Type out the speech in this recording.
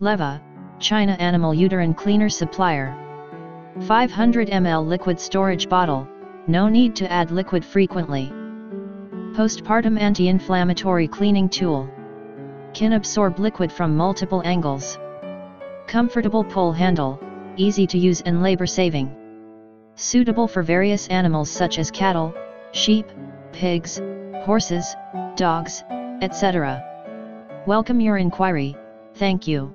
Leva, China Animal Uterine Cleaner Supplier. 500 ml liquid storage bottle, no need to add liquid frequently. Postpartum anti-inflammatory cleaning tool. Can absorb liquid from multiple angles. Comfortable pull handle, easy to use and labor-saving. Suitable for various animals such as cattle, sheep, pigs, horses, dogs, etc. Welcome your inquiry, thank you.